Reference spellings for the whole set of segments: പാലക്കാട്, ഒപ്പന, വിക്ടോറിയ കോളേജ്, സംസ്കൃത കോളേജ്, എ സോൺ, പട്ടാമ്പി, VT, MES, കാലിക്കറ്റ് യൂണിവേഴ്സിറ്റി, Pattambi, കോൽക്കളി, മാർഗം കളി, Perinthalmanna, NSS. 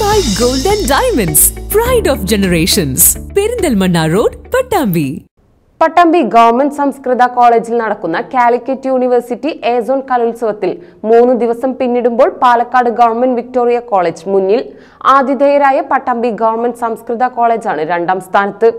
by Gold and Diamonds, pride of generations. Perinthalmanna Road, Pattambi. പട്ടാമ്പി government സംസ്കൃത കോളേജിൽ നടക്കുന്ന കാലിക്കറ്റ് യൂണിവേഴ്സിറ്റി എ സോൺ കലോത്സവത്തിൽ 3 ദിവസം പിന്നിടുമ്പോൾ പാലക്കാട് ഗവൺമെന്റ് വിക്ടോറിയ കോളേജ് മുന്നിൽ. ആതിഥേയരായ പട്ടാമ്പി ഗവൺമെന്റ് സംസ്കൃത കോളേജാണ് 2ാം സ്ഥാനത്ത്.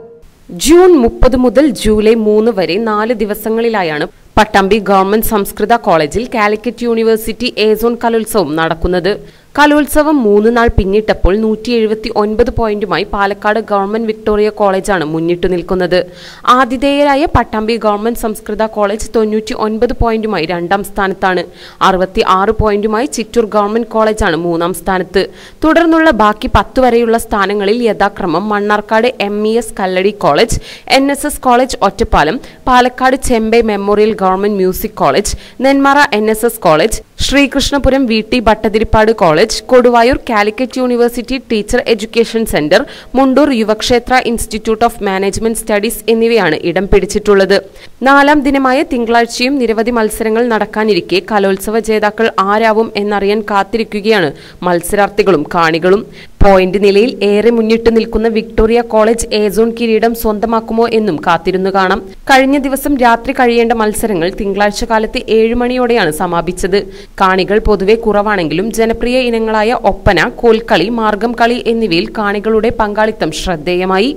ജൂൺ 30 മുതൽ ജൂലൈ 3 വരെ 4 ദിവസങ്ങളിലായാണ് പട്ടാമ്പി ഗവൺമെന്റ് സംസ്കൃത കോളേജിൽ കാലിക്കറ്റ് യൂണിവേഴ്സിറ്റി എ സോൺ കലോത്സവം നടക്കുന്നത്. കലോത്സവം 3 നാൾ പിന്നിട്ടപ്പോൾ 179 പോയിന്റുമായി പാലക്കാട് ഗവൺമെന്റ് വിക്ടോറിയ കോളേജാണ് മുന്നിട്ടു നിൽക്കുന്നത്. ആതിഥേയരായ പട്ടാമ്പി ഗവൺമെന്റ് സംസ്കൃത കോളേജ് 99 പോയിന്റുമായി 2ാം സ്ഥാനത്താണ്. 66 പോയിന്റുമായി ചിറ്റൂർ ഗവൺമെന്റ് കോളേജാണ് 3ാം സ്ഥാനത്ത്. തുടർന്നുള്ള ബാക്കി 10 വരെയുള്ള സ്ഥാനങ്ങളിൽ യഥാക്രമം Mannarkkad MES Kalladi college, NSS college Ottapalam, പാലക്കാട് Chembai memorial government music college, Nenmara NSS college, Sreekrishnapuram VT Bhattathiripad college, Koduvayur കാലിക്കറ്റ് യൂണിവേഴ്സിറ്റി teacher education centre, Mundur Yuvakshetra institute of management studies എന്നിവയാണ് ഇടം പിടിച്ചിട്ടുള്ളത്. 4ാം ദിനമായ തിങ്കളാഴ്ചയും നിരവധി മത്സരങ്ങൾ നടക്കാനിരിക്കെ കലോത്സവ ജേതാക്കൾ ആരാവും എന്നറിയാൻ കാത്തിരിക്കുകയാണ് മത്സരാർത്ഥികളും കാണികളും. പോയിന്റ് നിലയിൽ ഏറെ മുന്നിട്ട് നിൽക്കുന്ന വിക്ടോറിയ കോളേജ് എ സോൺ കിരീടം സ്വന്തമാക്കുമോ എന്നും കാത്തിരുന്നു കാണാം. കഴിഞ്ഞ ദിവസം രാത്രി കഴിയേണ്ട മത്സരങ്ങൾ തിങ്കളാഴ്ച കാലത്ത് 7 മണിയോടെയാണ് സമാപിച്ചത്. കാണികൾ പൊതുവെ കുറവാണെങ്കിലും ജനപ്രിയ ഇനങ്ങളായ ഒപ്പന, കോൽക്കളി, മാർഗം കളി എന്നിവയിൽ കാണികളുടെ പങ്കാളിത്തം ശ്രദ്ധേയമായി.